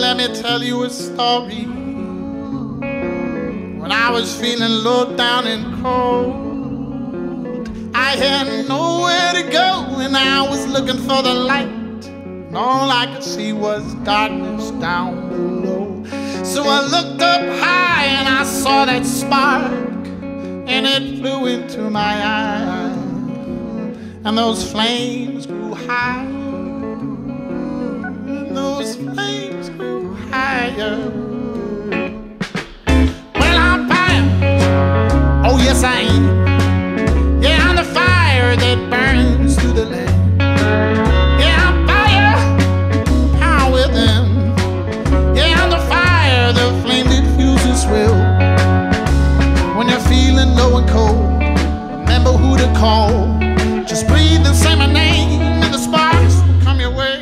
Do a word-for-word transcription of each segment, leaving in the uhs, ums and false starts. Let me tell you a story. When I was feeling low down and cold, I had nowhere to go, and I was looking for the light, and all I could see was darkness down below. So I looked up high and I saw that spark, and it flew into my eye, and those flames grew high, and those flames grew higher. Well, I'm fire. Oh, yes, I am. Yeah, I'm the fire that burns through the land. Yeah, I'm fire. Power within. Yeah, I'm the fire, the flame that fuses will. When you're feeling low and cold, remember who to call. Just breathe and say my name, and the sparks will come your way.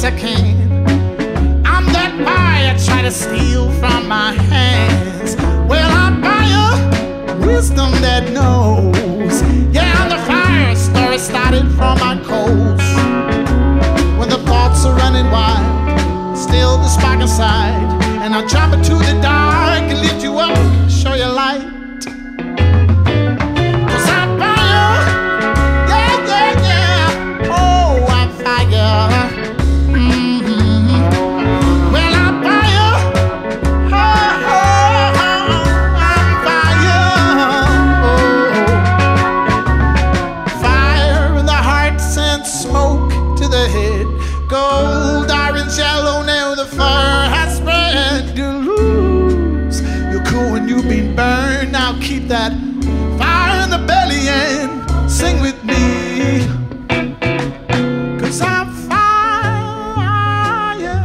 I can. I'm that fire, try to steal from my hands. Well, I'm fire, wisdom that knows. Yeah, I'm the fire, story started from my coals. When the thoughts are running wild, still the spark inside, and I'll drop it to the dark and lift you up, show you light. Gold, orange, yellow, now the fire has spread. You lose your cool and you've been burned. Now keep that fire in the belly and sing with me, 'cause I'm fire.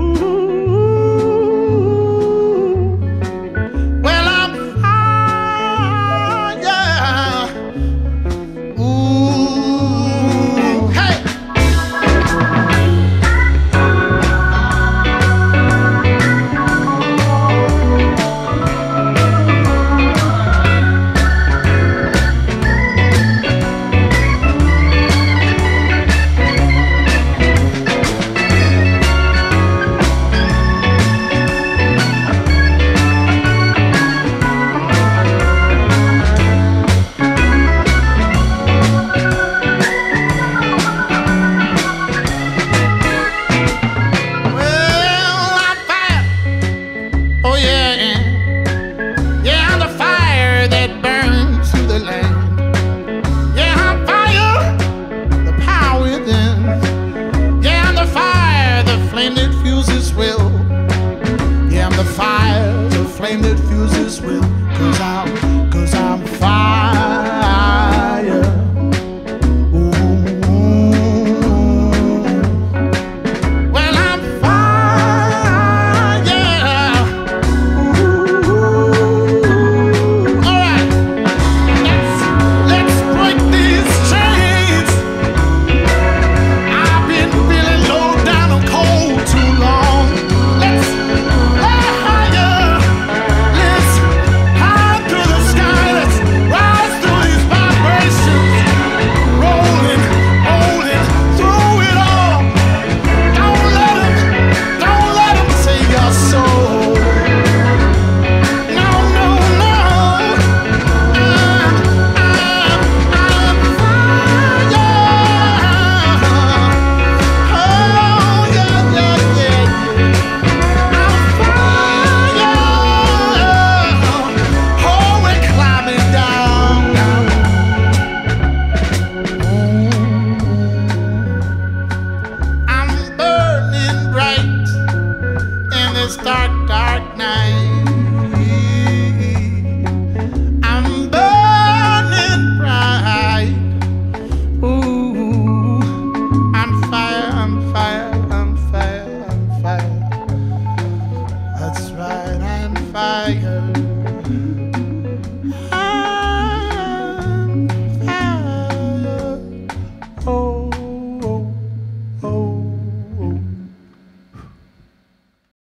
Ooh. Well, I'm fire. Ooh. Will. Yeah, I'm the fire, the flame that fuses will. 'Cause I'm, 'cause I'm fire. Ooh. Well, I'm fire. Yeah. Ooh. All right. Let's, let's break these chains. I've been feeling low down and cold too long. Let's, let's higher, let's this dark, dark night. I'm burning bright. Ooh, I'm fire, I'm fire, I'm fire, I'm fire. That's right, I'm fire.